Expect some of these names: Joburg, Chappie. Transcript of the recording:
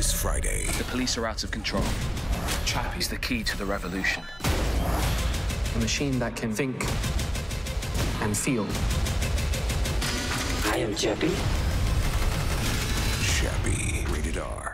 this Friday. The police are out of control. Chappie's the key to the revolution. A machine that can think and feel. I am Chappie. Chappie, rated R.